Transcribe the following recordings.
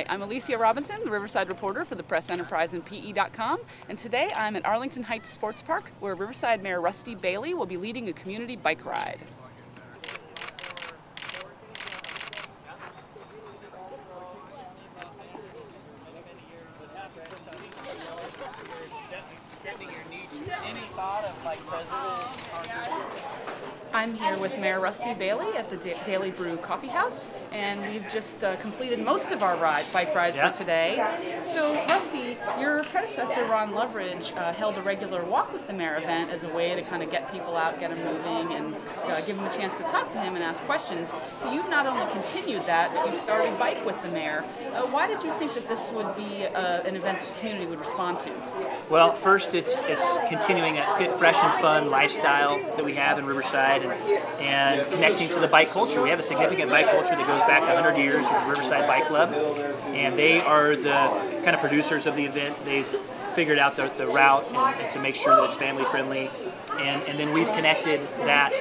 Hi, I'm Alicia Robinson, the Riverside reporter for the Press Enterprise and PE.com, and today I'm at Arlington Heights Sports Park, where Riverside Mayor Rusty Bailey will be leading a community bike ride. I'm here with Mayor Rusty Bailey at the Daily Brew Coffee House, and we've just completed most of our bike ride for today. So, Rusty, your predecessor, Ron Loveridge, held a regular walk with the mayor event as a way to kind of get people out, get them moving, and give them a chance to talk to him and ask questions. So you've not only continued that, but you've started Bike with the Mayor. Why did you think that this would be an event that the community would respond to? Well, first, it's continuing a good, fresh, and fun lifestyle that we have in Riverside, and connecting to the bike culture. We have a significant bike culture that goes back 100 years with the Riverside Bike Club, and they are the kind of producers of the event. They've figured out the route and to make sure that it's family friendly, and then we've connected that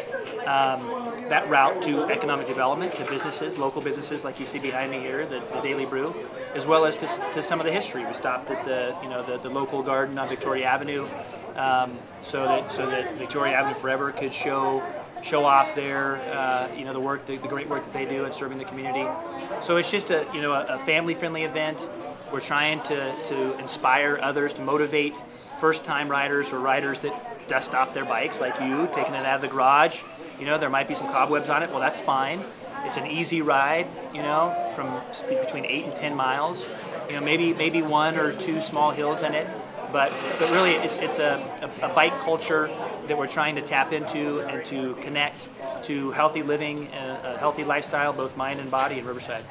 that route to economic development, to businesses, local businesses like you see behind me here, the Daily Brew, as well as to some of the history. We stopped at the local garden on Victoria Avenue, so that Victoria Avenue Forever could show off their the work, the great work that they do in serving the community. So it's just a family friendly event. We're trying to inspire others, to motivate first-time riders or riders that dust off their bikes like you, taking it out of the garage. You know, there might be some cobwebs on it. Well, that's fine. It's an easy ride, you know, from between 8 and 10 miles. You know, maybe one or two small hills in it. But really, it's a bike culture that we're trying to tap into and to connect to healthy living, a healthy lifestyle, both mind and body in Riverside.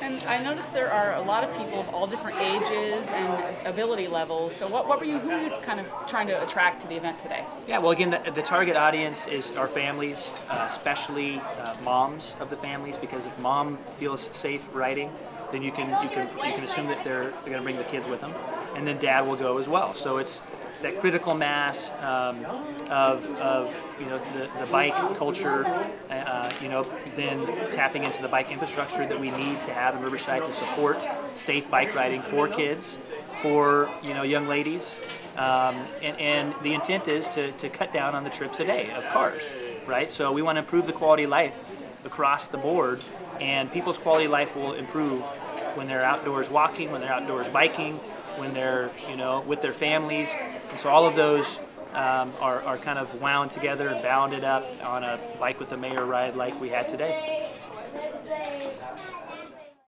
And I noticed there are a lot of people of all different ages and ability levels. So who were you kind of trying to attract to the event today? Yeah, well, again, the target audience is our families, especially moms of the families, because if mom feels safe riding, then you can assume that they're going to bring the kids with them, and then dad will go as well. So it's that critical mass of the bike culture, then tapping into the bike infrastructure that we need to have in Riverside to support safe bike riding for kids, for young ladies, and the intent is to cut down on the trips a day of cars, right? So we want to improve the quality of life across the board, and people's quality of life will improve when they're outdoors walking, when they're outdoors biking, when they're with their families. And so all of those are kind of wound together and bounded up on a Bike with the Mayor ride like we had today.